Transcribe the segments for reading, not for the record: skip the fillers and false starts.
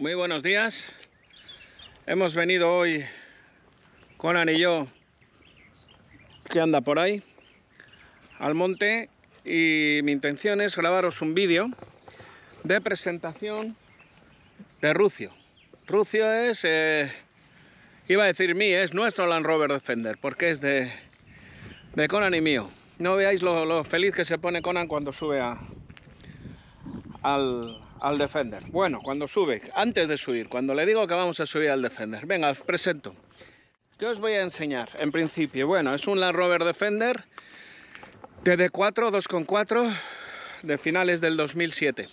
Muy buenos días. Hemos venido hoy, Conan y yo, que anda por ahí, al monte, y mi intención es grabaros un vídeo de presentación de Rucio. Rucio es, iba a decir mí, es nuestro Land Rover Defender, porque es de Conan y mío. No veáis lo feliz que se pone Conan cuando sube al Defender. Bueno, cuando sube, antes de subir, cuando le digo que vamos a subir al Defender. Venga, os presento. ¿Qué os voy a enseñar? En principio, bueno, es un Land Rover Defender TD4 2.4 de finales del 2007.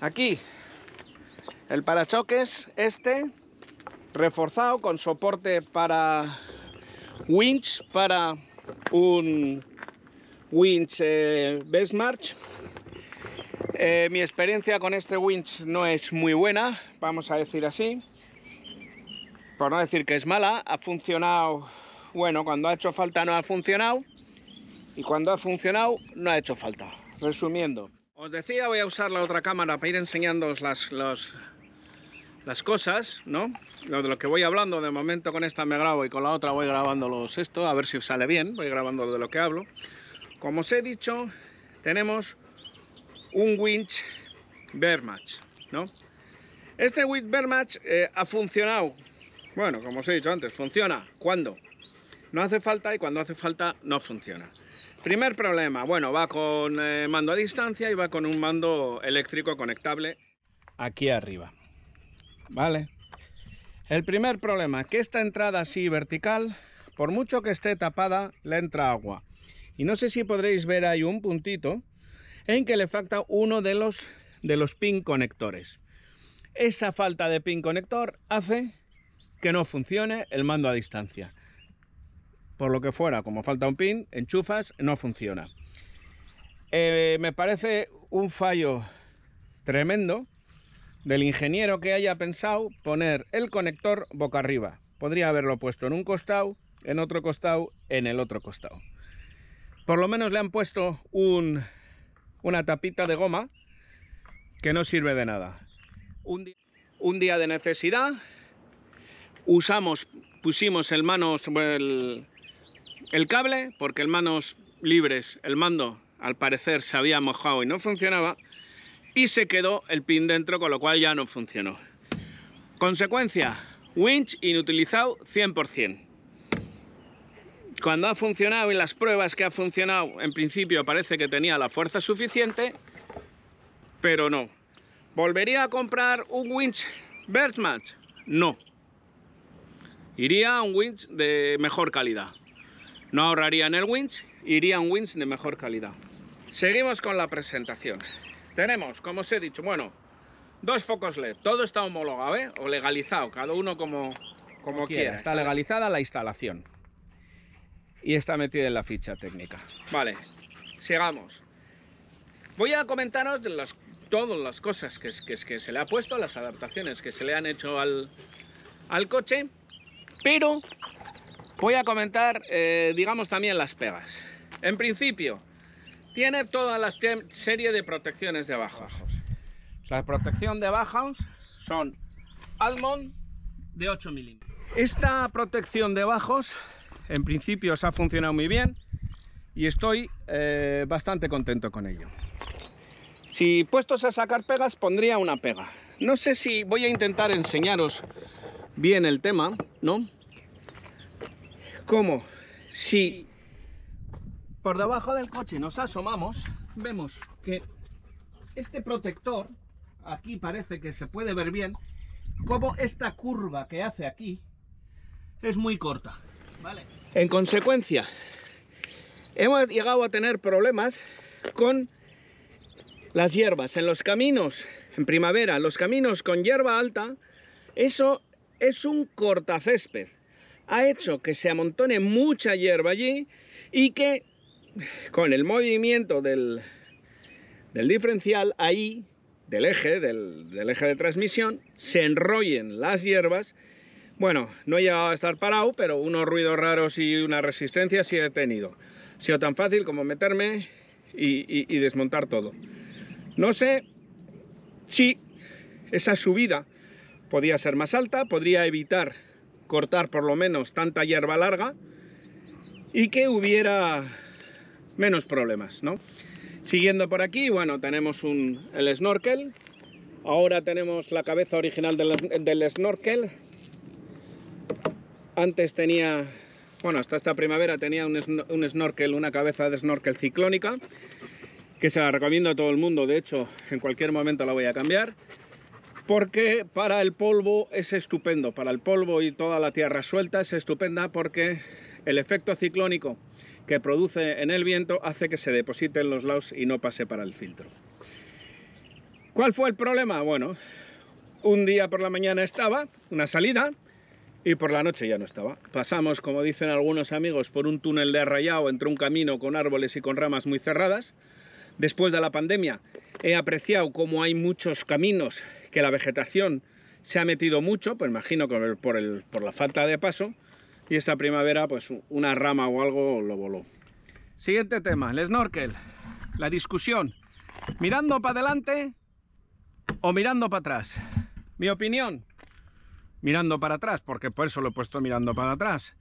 Aquí, el parachoques este, reforzado con soporte para winch, para un winch Bestmarch. Mi experiencia con este winch no es muy buena, vamos a decir así, por no decir que es mala. Ha funcionado, bueno, cuando ha hecho falta no ha funcionado, y cuando ha funcionado no ha hecho falta. Resumiendo, os decía, voy a usar la otra cámara para ir enseñándoos las cosas, ¿no? Lo de lo que voy hablando. De momento con esta me grabo y con la otra voy grabando esto, a ver si sale bien, voy grabando de lo que hablo. Como os he dicho, tenemos un Winch Bear Match, ¿no? Este Winch Bear Match ha funcionado, bueno, como os he dicho antes, funciona cuando no hace falta y cuando hace falta no funciona. Primer problema, bueno, va con mando a distancia y va con un mando eléctrico conectable aquí arriba. Vale, el primer problema, que esta entrada así vertical, por mucho que esté tapada, le entra agua, y no sé si podréis ver, hay un puntito en que le falta uno de los pin conectores. Esa falta de pin conector hace que no funcione el mando a distancia, por lo que fuera, como falta un pin, enchufas, no funciona. Me parece un fallo tremendo del ingeniero que haya pensado poner el conector boca arriba. Podría haberlo puesto en un costado, en otro costado, en el otro costado. Por lo menos le han puesto una tapita de goma que no sirve de nada. Un día de necesidad, pusimos en manos el cable, porque en manos libres el mando al parecer se había mojado y no funcionaba, y se quedó el pin dentro, con lo cual ya no funcionó. Consecuencia, winch inutilizado 100%. Cuando ha funcionado, y las pruebas que ha funcionado, en principio parece que tenía la fuerza suficiente, pero no. ¿Volvería a comprar un winch Bertmann? No. Iría a un winch de mejor calidad. No ahorraría en el winch, iría a un winch de mejor calidad. Seguimos con la presentación. Tenemos, como os he dicho, bueno, dos focos LED. Todo está homologado, ¿eh? O legalizado, cada uno como quiera. Está legalizada la instalación y está metida en la ficha técnica. Vale, sigamos. Voy a comentaros de todas las cosas que se le ha puesto, las adaptaciones que se le han hecho al coche, pero voy a comentar, digamos, también las pegas. En principio, tiene toda la serie de protecciones de bajos. La protección de bajos son Almont de 8 milímetros. Esta protección de bajos, en principio, os ha funcionado muy bien y estoy bastante contento con ello. Si puestos a sacar pegas, pondría una pega. No sé si voy a intentar enseñaros bien el tema, ¿no? Como si por debajo del coche nos asomamos, vemos que este protector, aquí parece que se puede ver bien, como esta curva que hace aquí es muy corta. Vale. En consecuencia, hemos llegado a tener problemas con las hierbas. En los caminos, en primavera, los caminos con hierba alta, eso es un cortacésped. Ha hecho que se amontone mucha hierba allí y que con el movimiento del diferencial ahí, del eje de transmisión, se enrollen las hierbas. Bueno, no he llegado a estar parado, pero unos ruidos raros y una resistencia sí he tenido. Ha sido tan fácil como meterme y desmontar todo. No sé si Esa subida podía ser más alta, podría evitar cortar por lo menos tanta hierba larga y que hubiera menos problemas, ¿no? Siguiendo por aquí, bueno, tenemos el snorkel. Ahora tenemos la cabeza original del snorkel. Antes tenía, bueno, hasta esta primavera tenía un snorkel, una cabeza de snorkel ciclónica, que se la recomiendo a todo el mundo. De hecho, en cualquier momento la voy a cambiar, porque para el polvo es estupendo, para el polvo y toda la tierra suelta es estupenda, porque el efecto ciclónico que produce en el viento hace que se deposite en los lados y no pase para el filtro. ¿Cuál fue el problema? Bueno, un día por la mañana estaba una salida y por la noche ya no estaba. Pasamos, como dicen algunos amigos, por un túnel de arrayado entre un camino con árboles y con ramas muy cerradas. Después de la pandemia he apreciado cómo hay muchos caminos que la vegetación se ha metido mucho, pues imagino que por la falta de paso, y esta primavera pues una rama o algo lo voló. Siguiente tema, el snorkel. La discusión, mirando para adelante o mirando para atrás. Mi opinión, mirando para atrás, porque por eso lo he puesto mirando para atrás.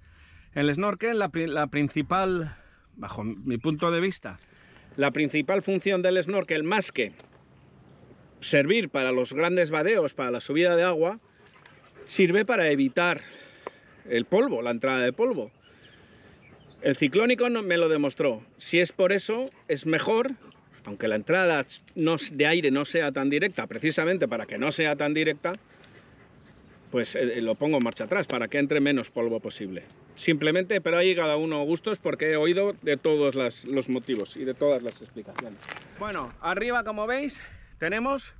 El snorkel, la principal, bajo mi punto de vista, la principal función del snorkel, más que servir para los grandes vadeos, para la subida de agua, sirve para evitar el polvo, la entrada de polvo. El ciclónico no me lo demostró. Si es por eso, es mejor, aunque la entrada de aire no sea tan directa, precisamente para que no sea tan directa, pues lo pongo en marcha atrás, para que entre menos polvo posible. Simplemente, pero ahí cada uno gustos, porque he oído de todos los motivos y de todas las explicaciones. Bueno, arriba, como veis, tenemos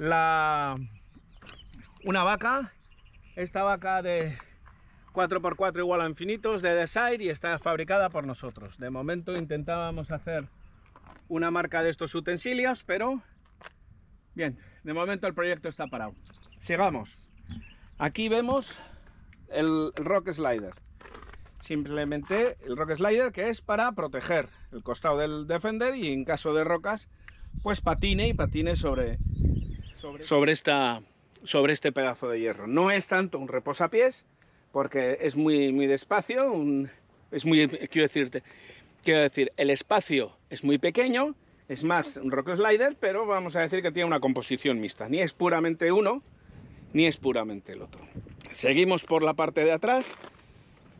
una vaca. Esta vaca de 4x4 igual a infinitos, de Desair, y está fabricada por nosotros. De momento intentábamos hacer una marca de estos utensilios, pero bien, de momento el proyecto está parado. Sigamos. Aquí vemos el rock slider. Simplemente el rock slider, que es para proteger el costado del Defender y en caso de rocas, pues patine sobre este pedazo de hierro. No es tanto un reposapiés, porque es muy despacio, quiero decir, el espacio es muy pequeño, es más un rock slider, pero vamos a decir que tiene una composición mixta, ni es puramente uno, ni es puramente el otro. Seguimos por la parte de atrás,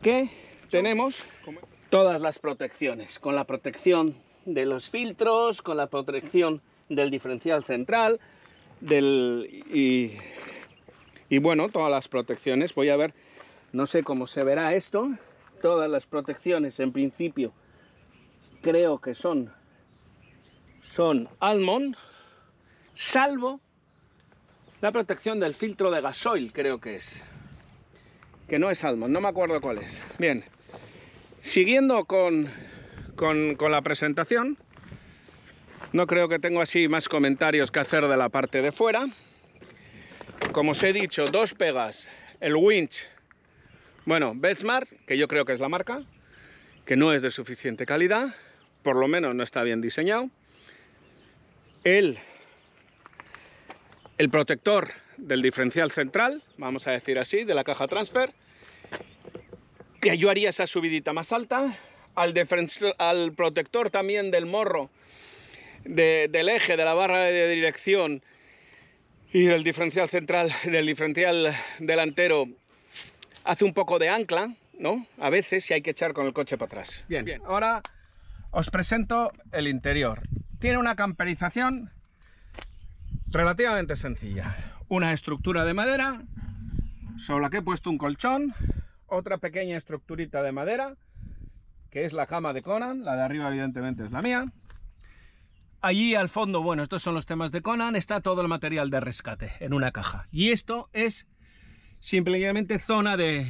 que tenemos todas las protecciones, con la protección de los filtros, con la protección del diferencial central, y bueno, todas las protecciones. Voy a ver, no sé cómo se verá esto, todas las protecciones en principio creo que son Almont, salvo la protección del filtro de gasoil, creo que es, que no es Almont, no me acuerdo cuál es. Bien, siguiendo con la presentación, no creo que tengo así más comentarios que hacer de la parte de fuera. Como os he dicho, dos pegas, el winch, bueno, Bestmarch, que yo creo que es la marca, que no es de suficiente calidad, por lo menos no está bien diseñado. El protector del diferencial central, vamos a decir así, de la caja transfer, que yo haría esa subidita más alta, al protector también del morro, del eje, de la barra de dirección y del diferencial central, del diferencial delantero, hace un poco de ancla, ¿no? A veces, si hay que echar con el coche para atrás. Bien, ahora os presento el interior. Tiene una camperización relativamente sencilla. Una estructura de madera sobre la que he puesto un colchón, otra pequeña estructurita de madera que es la cama de Conan, la de arriba evidentemente es la mía. Allí al fondo, bueno, estos son los temas de Conan, está todo el material de rescate en una caja. Y esto es simplemente zona de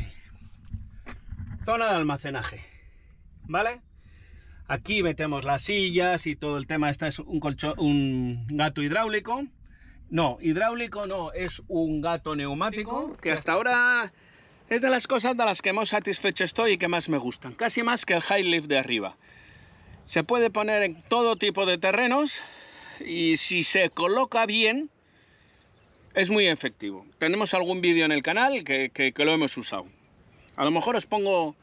almacenaje, ¿vale? Aquí metemos las sillas y todo el tema. Esta es un gato hidráulico. No, hidráulico no, es un gato neumático, que hasta ahora es de las cosas de las que más satisfecho estoy y que más me gustan. Casi más que el high lift de arriba. Se puede poner en todo tipo de terrenos y si se coloca bien, es muy efectivo. Tenemos algún vídeo en el canal que lo hemos usado. A lo mejor os pongo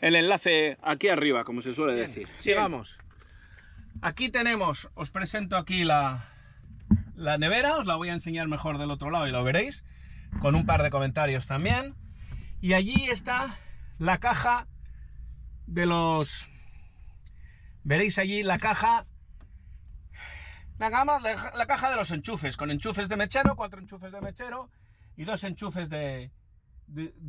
el enlace aquí arriba, como se suele decir. Sigamos. Aquí tenemos, os presento aquí la nevera, os la voy a enseñar mejor del otro lado y lo veréis, con un par de comentarios también. Y allí está la caja de los... Veréis allí la caja... La caja de los enchufes, con enchufes de mechero, 4 enchufes de mechero y 2 enchufes de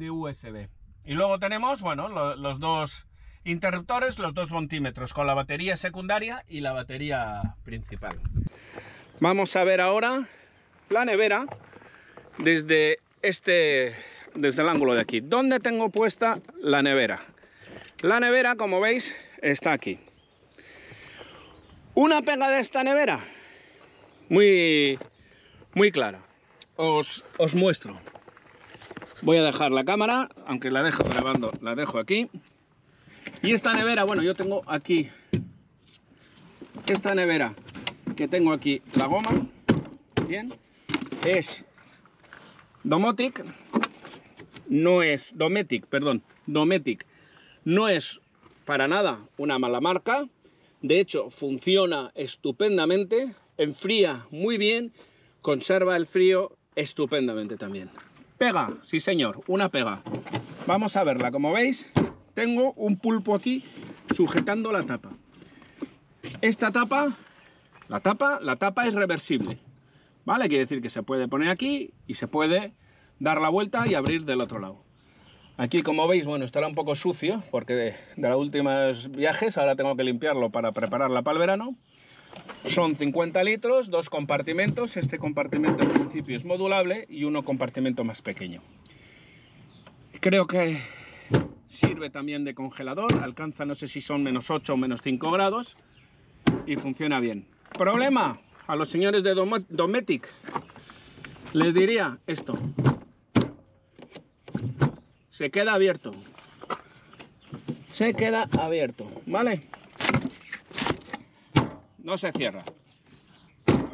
USB. Y luego tenemos, bueno, los 2 interruptores, los 2 voltímetros, con la batería secundaria y la batería principal. Vamos a ver ahora la nevera desde el ángulo de aquí. ¿Dónde tengo puesta la nevera? La nevera, como veis, está aquí. Una pega de esta nevera muy, muy clara. Os muestro. Voy a dejar la cámara, aunque la dejo grabando, la dejo aquí. Y esta nevera, bueno, yo tengo aquí, esta nevera que tengo aquí, la goma, bien, es Dometic, Dometic, no es para nada una mala marca. De hecho, funciona estupendamente, enfría muy bien, conserva el frío estupendamente también. Pega, sí señor, una pega. Vamos a verla, como veis, tengo un pulpo aquí sujetando la tapa. Esta tapa, la tapa es reversible, ¿vale? Quiere decir que se puede poner aquí y se puede dar la vuelta y abrir del otro lado. Aquí, como veis, bueno, estará un poco sucio porque de los últimos viajes, ahora tengo que limpiarlo para prepararla para el verano. Son 50 litros, 2 compartimentos, este compartimento en principio es modulable y uno compartimento más pequeño. Creo que sirve también de congelador, alcanza no sé si son -8 o -5 grados y funciona bien. Problema, a los señores de Dometic les diría esto. Se queda abierto. Se queda abierto, ¿vale? No se cierra.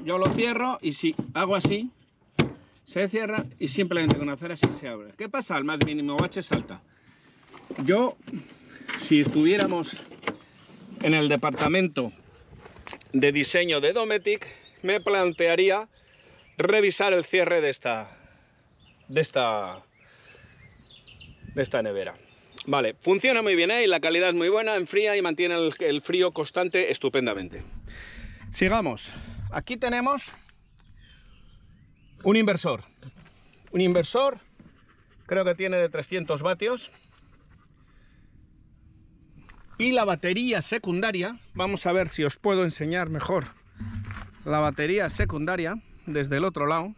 Yo lo cierro y si hago así, se cierra y simplemente con hacer así se abre. ¿Qué pasa? Al más mínimo bache salta. Yo, si estuviéramos en el departamento de diseño de Dometic, me plantearía revisar el cierre de esta nevera. Vale, funciona muy bien, ¿eh? Y la calidad es muy buena, enfría y mantiene el frío constante estupendamente. Sigamos. Aquí tenemos un inversor. Un inversor, creo que tiene de 300 vatios. Y la batería secundaria, vamos a ver si os puedo enseñar mejor la batería secundaria desde el otro lado.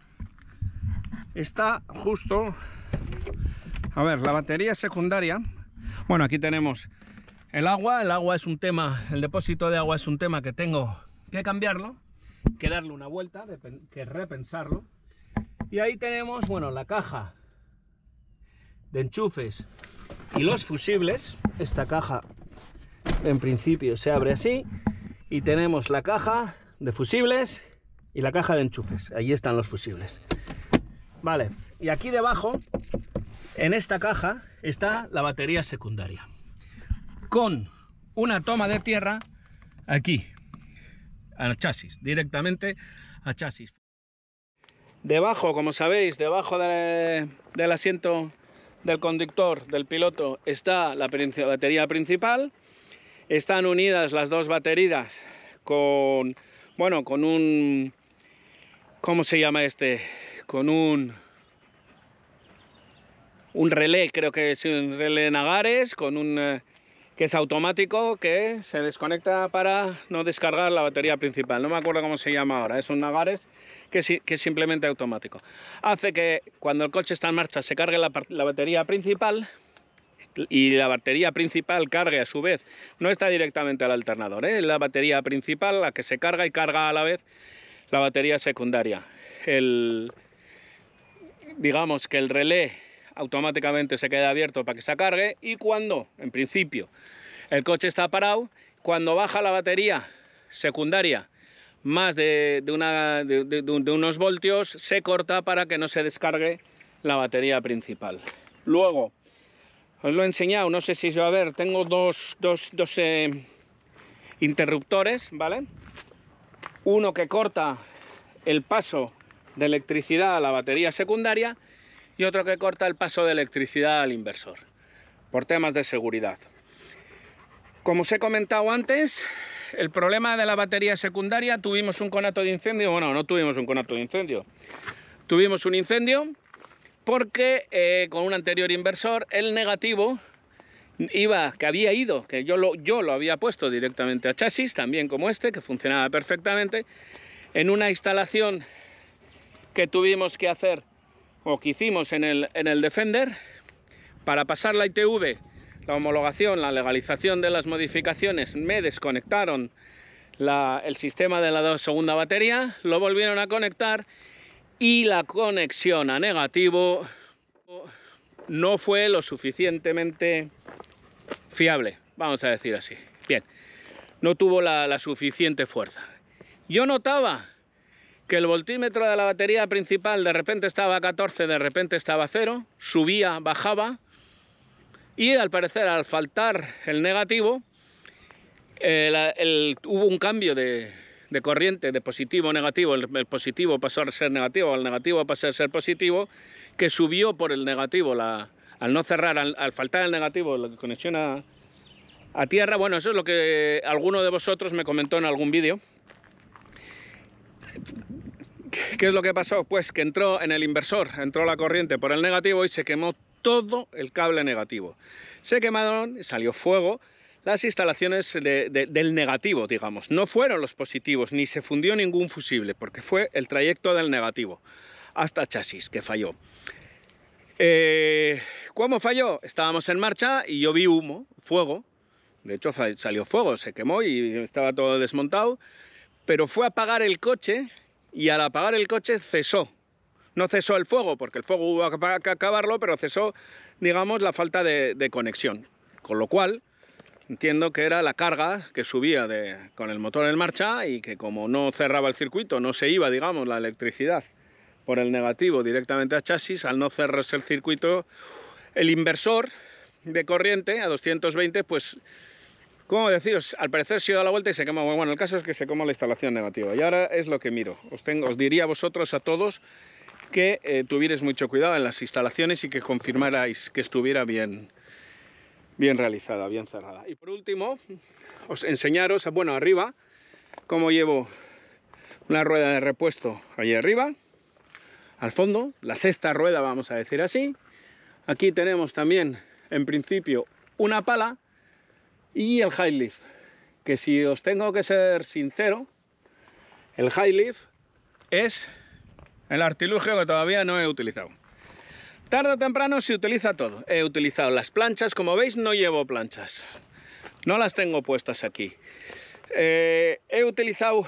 Está justo... A ver, la batería secundaria, bueno, aquí tenemos el agua es un tema, el depósito de agua es un tema que tengo que cambiarlo, que darle una vuelta, que repensarlo. Y ahí tenemos, bueno, la caja de enchufes y los fusibles. Esta caja en principio se abre así y tenemos la caja de fusibles y la caja de enchufes. Ahí están los fusibles. Vale, y aquí debajo... En esta caja está la batería secundaria, con una toma de tierra aquí, al chasis, directamente a chasis. Debajo, como sabéis, debajo del asiento del conductor, del piloto, está la batería principal. Están unidas las 2 baterías con, bueno, con un... ¿Cómo se llama este? Con un relé, creo que es un relé Nagares, con que es automático, que se desconecta para no descargar la batería principal. No me acuerdo cómo se llama ahora, es un Nagares que es simplemente automático. Hace que cuando el coche está en marcha se cargue la batería principal y la batería principal cargue a su vez. No está directamente al alternador, ¿eh? Es la batería principal la que se carga y carga a la vez la batería secundaria. Digamos que el relé automáticamente se queda abierto para que se cargue y cuando, en principio, el coche está parado, cuando baja la batería secundaria más de unos voltios, se corta para que no se descargue la batería principal. Luego, os lo he enseñado, no sé si se va a ver, tengo dos interruptores, ¿vale? Uno que corta el paso de electricidad a la batería secundaria y otro que corta el paso de electricidad al inversor, por temas de seguridad. Como os he comentado antes, el problema de la batería secundaria, tuvimos un conato de incendio, bueno, no tuvimos un conato de incendio, tuvimos un incendio porque con un anterior inversor el negativo que yo lo había puesto directamente a chasis, también como este, que funcionaba perfectamente, en una instalación que tuvimos que hacer, o que hicimos en el Defender, para pasar la ITV, la homologación, la legalización de las modificaciones, me desconectaron el sistema de la segunda batería, lo volvieron a conectar y la conexión a negativo no fue lo suficientemente fiable, vamos a decir así. Bien, no tuvo la suficiente fuerza. Yo notaba que el voltímetro de la batería principal de repente estaba a 14, de repente estaba a 0, subía, bajaba, y al parecer al faltar el negativo hubo un cambio de corriente, de positivo a negativo, el positivo pasó a ser negativo, el negativo pasó a ser positivo, que subió por el negativo, al faltar el negativo, la conexión a tierra. Bueno, eso es lo que alguno de vosotros me comentó en algún vídeo. ¿Qué es lo que pasó? Pues que entró en el inversor, entró la corriente por el negativo y se quemó todo el cable negativo. Se quemaron, salió fuego, las instalaciones del negativo, digamos. No fueron los positivos, ni se fundió ningún fusible, porque fue el trayecto del negativo hasta chasis, que falló. ¿Cómo falló? Estábamos en marcha y yo vi humo, fuego. De hecho, salió fuego, se quemó y estaba todo desmontado. Pero fue a apagar el coche y al apagar el coche cesó. No cesó el fuego, porque el fuego hubo que acabarlo, pero cesó, digamos, la falta de conexión. Con lo cual, entiendo que era la carga que subía con el motor en marcha y que como no cerraba el circuito, no se iba, digamos, la electricidad por el negativo directamente a chasis, al no cerrarse el circuito, el inversor de corriente a 220, pues, ¿cómo deciros? Al parecer se da la vuelta y se quema. Bueno, el caso es que se quemó la instalación negativa. Y ahora es lo que miro. Os diría a vosotros, a todos, que tuvierais mucho cuidado en las instalaciones y que confirmarais que estuviera bien realizada, bien cerrada. Y por último, os enseñaros, bueno, arriba, cómo llevo una rueda de repuesto allí arriba, al fondo, la sexta rueda, vamos a decir así. Aquí tenemos también, en principio, una pala y el high lift, que si os tengo que ser sincero, el high lift es el artilugio que todavía no he utilizado. Tarde o temprano se utiliza todo. He utilizado las planchas, como veis no llevo planchas, no las tengo puestas aquí. He utilizado,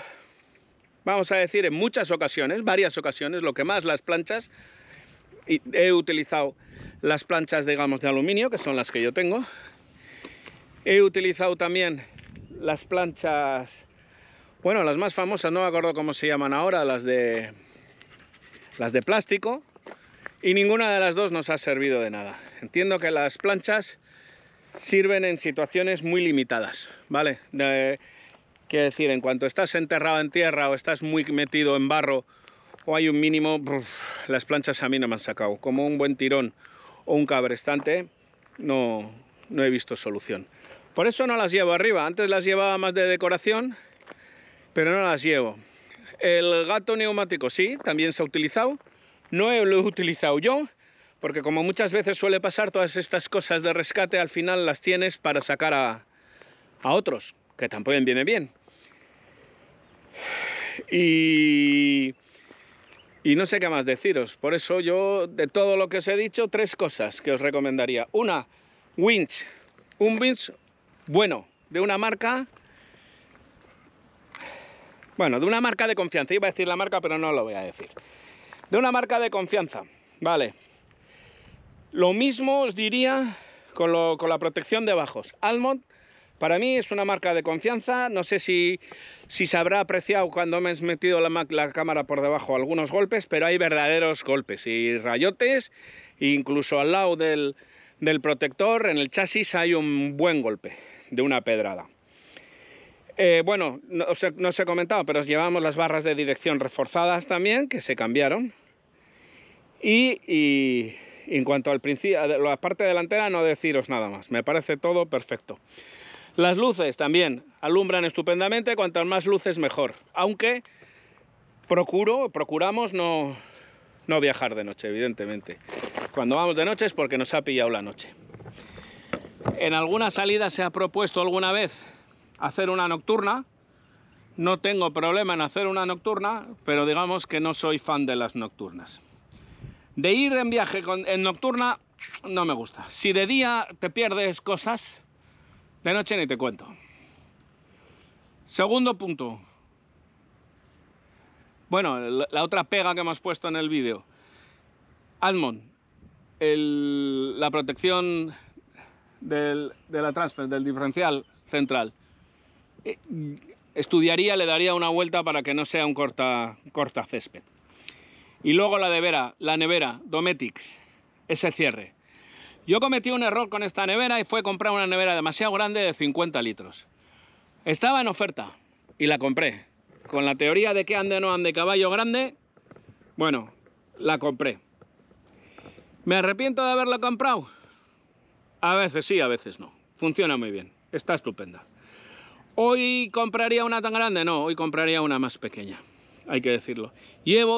vamos a decir, en muchas ocasiones, varias ocasiones, lo que más las planchas, y he utilizado las planchas, digamos, de aluminio, que son las que yo tengo. He utilizado también las planchas, bueno, las más famosas, no me acuerdo cómo se llaman ahora, las de plástico, y ninguna de las dos nos ha servido de nada. Entiendo que las planchas sirven en situaciones muy limitadas, ¿vale? Quiero decir, en cuanto estás enterrado en tierra o estás muy metido en barro o hay un mínimo, las planchas a mí no me han sacado. Como un buen tirón o un cabrestante, no he visto solución. Por eso no las llevo arriba. Antes las llevaba más de decoración, pero no las llevo. El gato neumático sí, también se ha utilizado. No lo he utilizado yo, porque como muchas veces suele pasar, todas estas cosas de rescate al final las tienes para sacar a otros, que tampoco viene bien. Y no sé qué más deciros. Por eso yo, de todo lo que os he dicho, tres cosas que os recomendaría. Una, winch. Un winch bueno, de una marca... Bueno, de una marca de confianza. Iba a decir la marca, pero no lo voy a decir. De una marca de confianza, vale. Lo mismo os diría con la protección de bajos. Almont Para mí es una marca de confianza, no sé si se habrá apreciado cuando me has metido la cámara por debajo algunos golpes, pero hay verdaderos golpes y rayotes, incluso al lado del protector, en el chasis hay un buen golpe de una pedrada. Bueno, no os he comentado, pero llevamos las barras de dirección reforzadas también, que se cambiaron. Y en cuanto al principio, a la parte delantera, no deciros nada más, me parece todo perfecto. Las luces también alumbran estupendamente, cuantas más luces mejor, aunque procuramos no viajar de noche, evidentemente. Cuando vamos de noche es porque nos ha pillado la noche. En alguna salida se ha propuesto alguna vez hacer una nocturna, no tengo problema en hacer una nocturna, pero digamos que no soy fan de las nocturnas. De ir en viaje en nocturna no me gusta. Si de día te pierdes cosas, de noche ni te cuento. Segundo punto. Bueno, la otra pega que hemos puesto en el vídeo. Almont, la protección de la transfer, del diferencial central. Estudiaría, le daría una vuelta para que no sea un corta césped. Y luego la nevera Dometic, ese cierre. Yo cometí un error con esta nevera y fue comprar una nevera demasiado grande de 50 litros. Estaba en oferta y la compré. Con la teoría de que ande o no ande caballo grande, bueno, la compré. ¿Me arrepiento de haberla comprado? A veces sí, a veces no. Funciona muy bien, está estupenda. ¿Hoy compraría una tan grande? No, hoy compraría una más pequeña, hay que decirlo.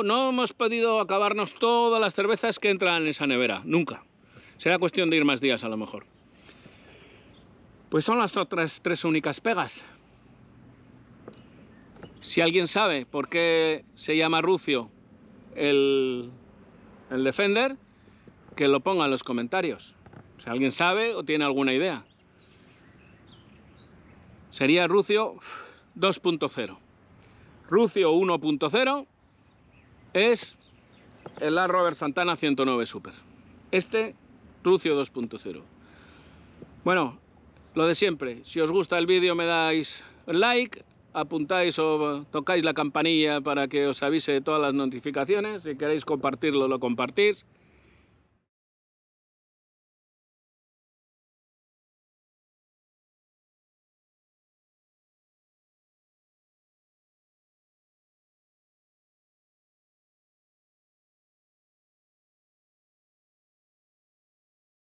No hemos podido acabarnos todas las cervezas que entran en esa nevera, nunca. Será cuestión de ir más días, a lo mejor. Pues son las otras tres únicas pegas. Si alguien sabe por qué se llama Rucio el Defender, que lo ponga en los comentarios. Si alguien sabe o tiene alguna idea. Sería Rucio 2.0. Rucio 1.0 es el Land Rover Santana 109 Super. Este Rucio 2.0. Bueno, lo de siempre. Si os gusta el vídeo me dais like, apuntáis o tocáis la campanilla para que os avise de todas las notificaciones. Si queréis compartirlo, lo compartís.